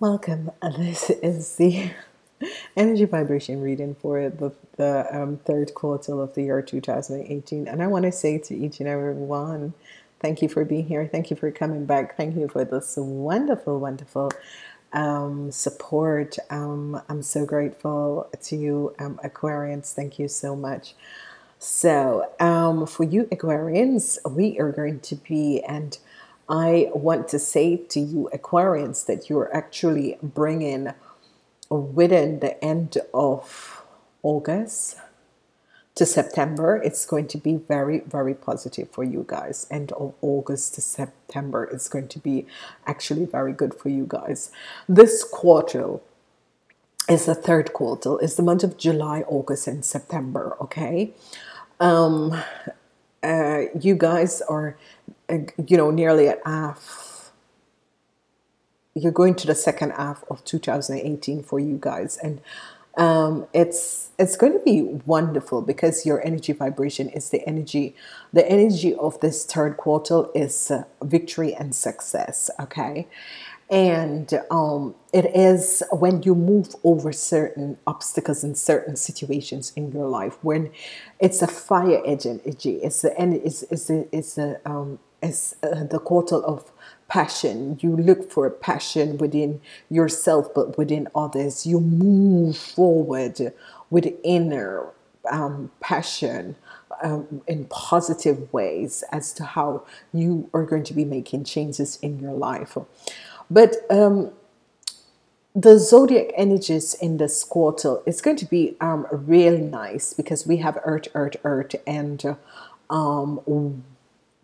Welcome. This is the energy vibration reading for the third quarter of the year 2018. And I want to say to each and every one, thank you for being here. Thank you for coming back. Thank you for this wonderful, wonderful support. I'm so grateful to you, Aquarians. Thank you so much. So for you, Aquarians, we are going to be, and I want to say to you, Aquarians, that you're actually bringing within the end of August to September. It's going to be very, very positive for you guys. End of August to September, it's going to be actually very good for you guys. This quarter is the third quarter. It's the month of July, August, and September, okay? You guys are, you know, nearly at half. You're going to the second half of 2018 for you guys, and it's going to be wonderful because your energy vibration is the energy of this third quarter is victory and success, okay? And it is when you move over certain obstacles and certain situations in your life, when it's a fire energy, it's the quarter of passion. You look for passion within yourself, but within others. You move forward with inner passion in positive ways as to how you are going to be making changes in your life. But the zodiac energies in this quarter, it's going to be real nice because we have earth and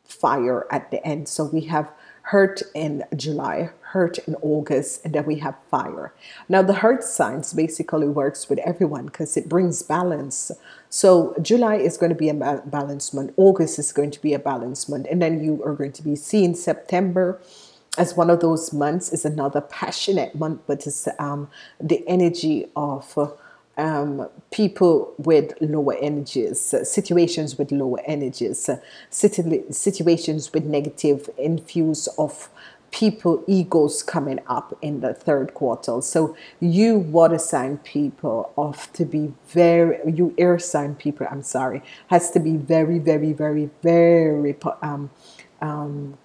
fire at the end. So we have earth in July, earth in August, and then we have fire. Now the earth signs basically works with everyone because it brings balance. So July is going to be a balance month, August is going to be a balance month, and then you are going to be seeing September as one of those months is another passionate month, but it's the energy of people with lower energies, situations with lower energies, situations with negative infuse of people, egos coming up in the third quarter. So you water sign people have to be very, you air sign people, I'm sorry, has to be very, very, very, very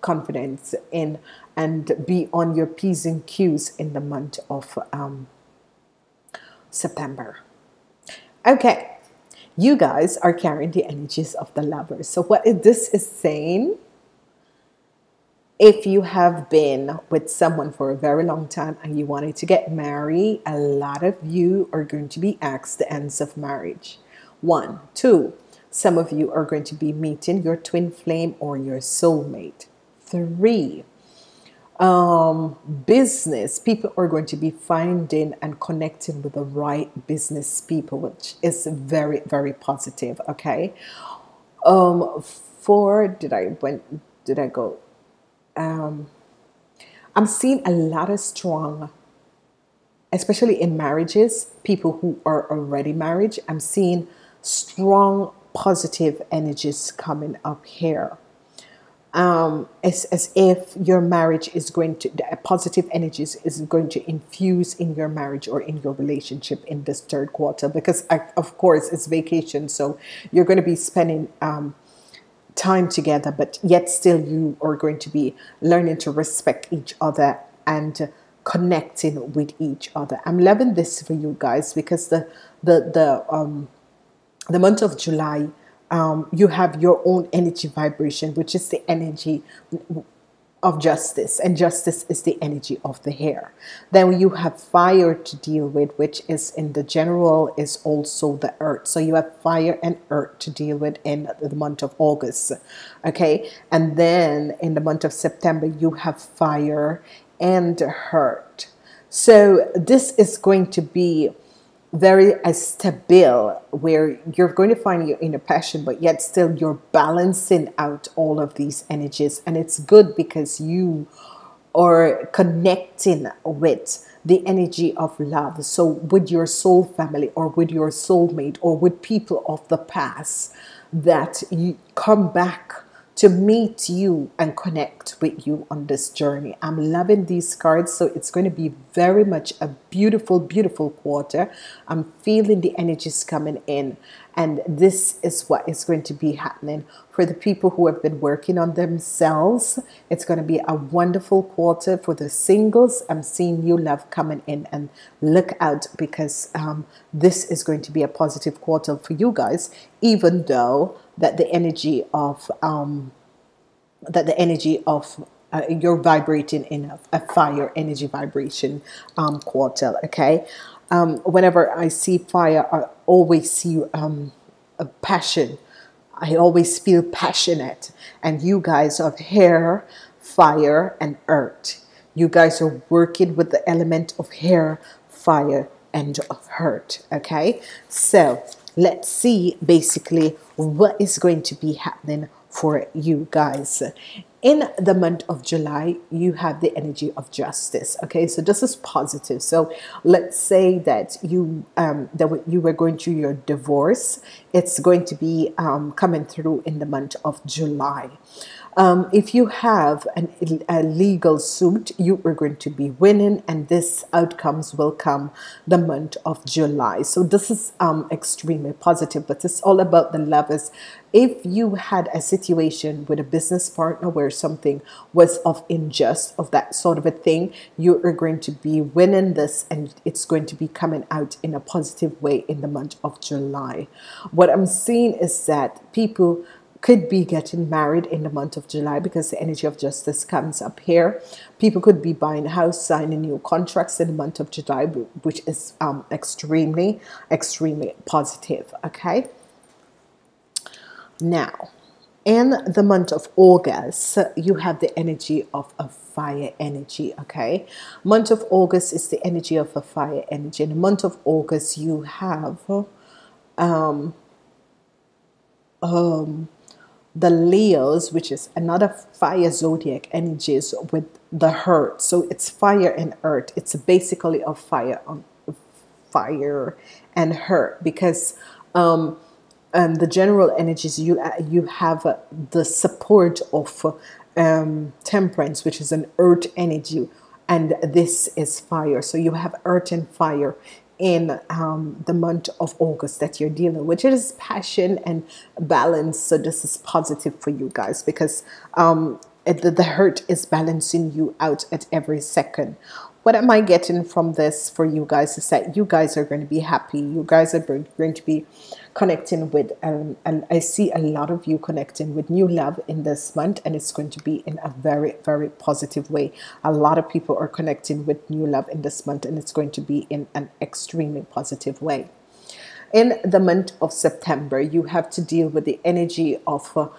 confident in and be on your P's and Q's in the month of September. Okay, you guys are carrying the energies of the lovers. So what this is saying, if you have been with someone for a very long time and you wanted to get married, a lot of you are going to be asked the ends of marriage. 1, 2, some of you are going to be meeting your twin flame or your soulmate. 3, business people are going to be finding and connecting with the right business people, which is very, very positive, okay? 4, I'm seeing a lot of strong, especially in marriages, people who are already married. I'm seeing strong positive energies coming up here. It's as if your marriage is going to, the positive energies is going to infuse in your marriage or in your relationship in this third quarter, because of course it's vacation, so you're going to be spending time together, but yet still you are going to be learning to respect each other and connecting with each other. I'm loving this for you guys because the month of July, you have your own energy vibration, which is the energy of justice, and justice is the energy of the hair. Then you have fire to deal with, which is in the general is also the earth. So you have fire and earth to deal with in the month of August, okay? And then in the month of September, you have fire and earth. So this is going to be very stable, where you're going to find your inner passion, but yet still you're balancing out all of these energies. And it's good because you are connecting with the energy of love. So with your soul family or with your soulmate or with people of the past that you come back to meet you and connect with you on this journey. I'm loving these cards, so it's going to be very much a beautiful, beautiful quarter. I'm feeling the energies coming in, and this is what is going to be happening for the people who have been working on themselves. It's going to be a wonderful quarter for the singles. I'm seeing new love coming in, and look out, because this is going to be a positive quarter for you guys, even though that the energy of you're vibrating in a fire energy vibration quarter. Okay, whenever I see fire, I always see a passion. I always feel passionate, and you guys have hair, fire, and earth. You guys are working with the element of hair, fire, and of earth. Okay, so let's see basically what is going to be happening for you guys in the month of July. You have the energy of justice. Okay, so this is positive. So let's say that you you were going through your divorce. It's going to be coming through in the month of July. If you have a legal suit, you are going to be winning, and this outcomes will come the month of July. So this is extremely positive, but it's all about the lovers. If you had a situation with a business partner where something was of injustice, of that sort of a thing, you are going to be winning this, and it's going to be coming out in a positive way in the month of July. What I'm seeing is that people could be getting married in the month of July because the energy of justice comes up here. People could be buying a house, signing new contracts in the month of July, which is extremely, extremely positive. Okay. Now, in the month of August, you have the energy of a fire energy. Okay, month of August is the energy of a fire energy. In the month of August, you have the Leos, which is another fire zodiac energies with the hurt. So it's fire and earth. It's basically a fire on fire and hurt, because the general energies you have the support of temperance, which is an earth energy, and this is fire. So you have earth and fire in the month of August that you're dealing with. It is passion and balance. So this is positive for you guys, because the hurt is balancing you out at every second. What am I getting from this for you guys is that you guys are going to be happy. You guys are going to be connecting with, and I see a lot of you connecting with new love in this month, and it's going to be in a very, very positive way. A lot of people are connecting with new love in this month, and it's going to be in an extremely positive way. In the month of September, you have to deal with the energy of a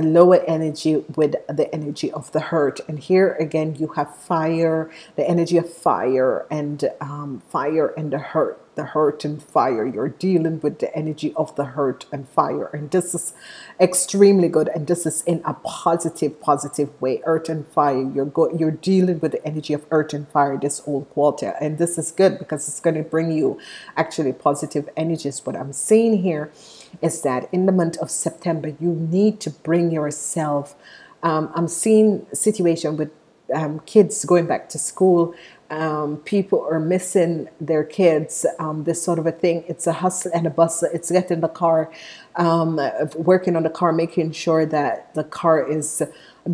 lower energy with the energy of the hurt, and here again you have fire, the energy of fire and the hurt and fire. You're dealing with the energy of the hurt and fire, and this is extremely good, and this is in a positive, positive way. Earth and fire, you're dealing with the energy of earth and fire this whole quarter, and this is good because it's going to bring you actually positive energies. What I'm seeing here is that in the month of September, you need to bring yourself. I'm seeing situation with kids going back to school. People are missing their kids, this sort of a thing. It's a hustle and a bustle. It's getting the car, working on the car, making sure that the car is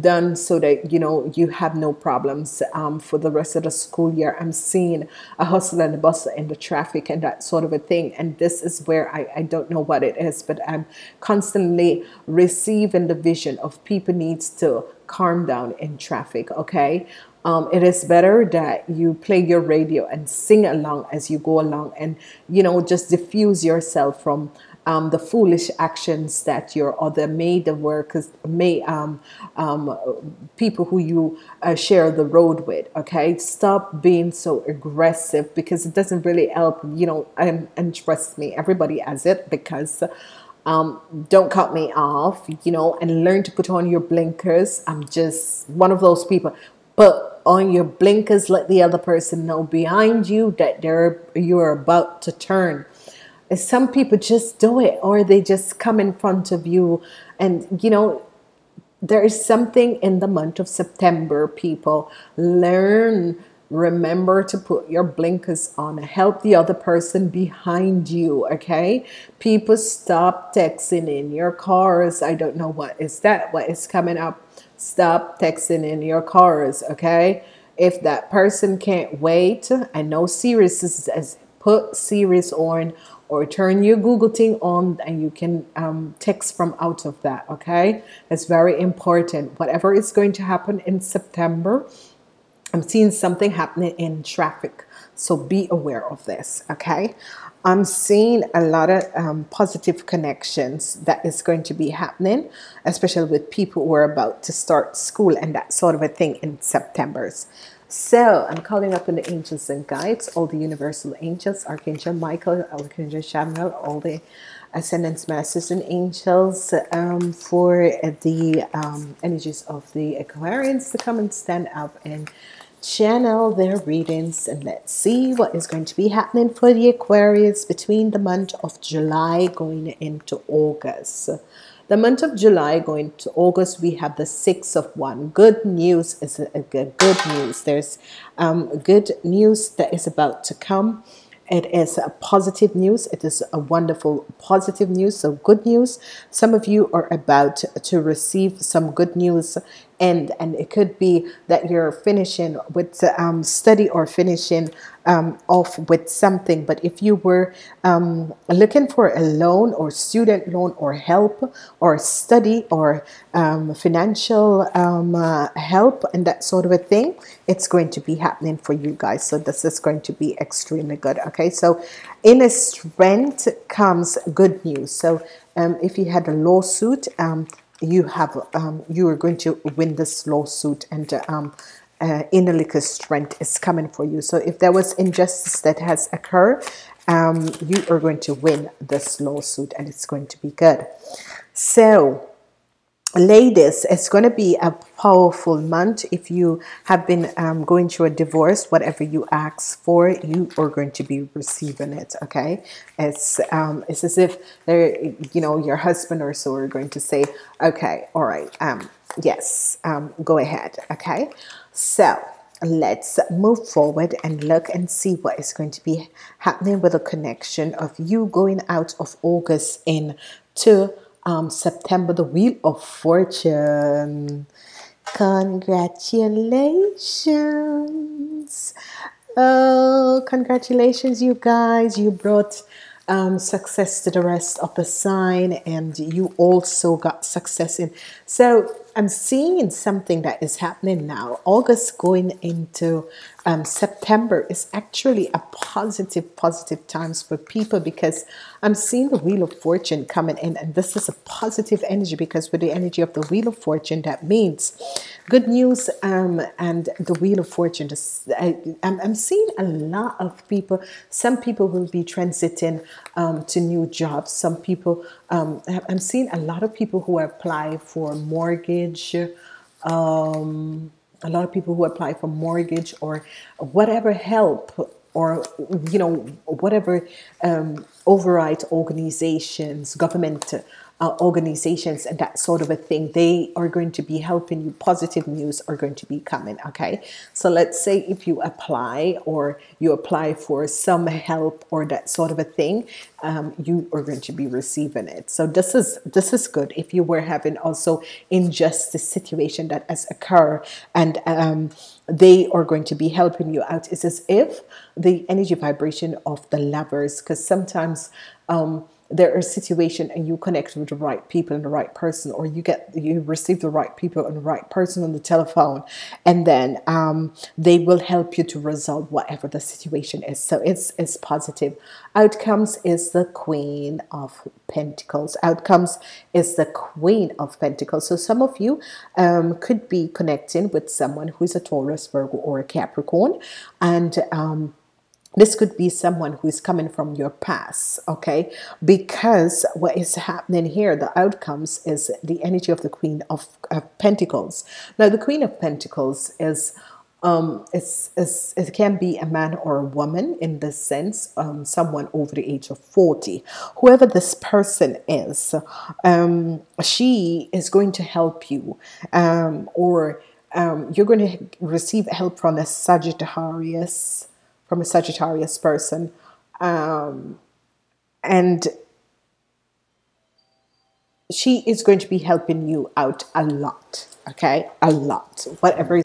done so that, you know, you have no problems for the rest of the school year. I'm seeing a hustle and a bustle and the traffic and that sort of a thing. And this is where I don't know what it is, but I'm constantly receiving the vision of people needs to calm down in traffic. Okay. It is better that you play your radio and sing along as you go along, and, you know, just diffuse yourself from the foolish actions that your other people who you share the road with. Okay, stop being so aggressive, because it doesn't really help, you know, and trust me, everybody has it, because don't cut me off, you know, and learn to put on your blinkers. I'm just one of those people. Put on your blinkers, let the other person know behind you that you're about to turn. And some people just do it, or they just come in front of you, and, you know, there is something in the month of September, people. Learn, remember to put your blinkers on. Help the other person behind you, okay? People, stop texting in your cars. I don't know what is coming up. Stop texting in your cars, okay? If that person can't wait, I know series is, put series on or turn your Google thing on, and you can text from out of that, okay? That's very important. Whatever is going to happen in September, I'm seeing something happening in traffic, so be aware of this, okay? I'm seeing a lot of positive connections that is going to be happening, especially with people who are about to start school and that sort of a thing in September. So I'm calling up on the angels and guides, all the universal angels, Archangel Michael, Archangel Samuel, all the ascendants, masters, and angels for the energies of the Aquarians to come and stand up and channel their readings, and let's see what is going to be happening for the Aquarius between the month of July going into August. The month of July going to August, we have the 6 of 1. Good news is good news. There's good news that is about to come. It is a positive news. It is a wonderful positive news. So good news. Some of you are about to receive some good news, and it could be that you're finishing with study or finishing off with something. But if you were looking for a loan or student loan or help or study or financial help and that sort of a thing, it's going to be happening for you guys. So this is going to be extremely good. Okay, so in a strength comes good news. So if you had a lawsuit, you are going to win this lawsuit, and inner liquor strength is coming for you. So if there was injustice that has occurred, you are going to win this lawsuit, and it's going to be good. So ladies, it's going to be a powerful month. If you have been going through a divorce, whatever you ask for, you are going to be receiving it, okay? It's as if your husband or so are going to say, okay, all right, yes, go ahead, okay? So let's move forward and look and see what is going to be happening with a connection of you going out of August into September. The Wheel of Fortune. Congratulations. Oh, congratulations, you guys. You brought success to the rest of the sign, and you also got success in. So I'm seeing something that is happening now. August going into September is actually a positive times for people, because I'm seeing the Wheel of Fortune coming in, and this is a positive energy, because with the energy of the Wheel of Fortune, that means good news and the Wheel of Fortune. I'm seeing a lot of people. Some people will be transiting to new jobs. Some people, I'm seeing a lot of people who apply for mortgage, a lot of people who apply for mortgage or whatever help, or whatever override organizations, government organizations and that sort of a thing. They are going to be helping you. Positive news are going to be coming, okay? So let's say if you apply, or you apply for some help or that sort of a thing, you are going to be receiving it. So this is good. If you were having also injustice situation that has occurred, and they are going to be helping you out. It's as if the energy vibration of the Lovers, because sometimes there are situations and you connect with the right people and the right person, or you receive the right people and the right person on the telephone, and then they will help you to resolve whatever the situation is. So it's positive. Outcomes is the Queen of Pentacles. Outcomes is the Queen of Pentacles. So some of you could be connecting with someone who is a Taurus, Virgo, or a Capricorn, and this could be someone who is coming from your past, okay? Because what is happening here, the outcomes is the energy of the Queen of Pentacles. Now, the Queen of Pentacles is It can be a man or a woman in this sense, someone over the age of 40. Whoever this person is, she is going to help you, you're going to receive help from a Sagittarius, person, and she is going to be helping you out a lot. Okay, a lot. Whatever.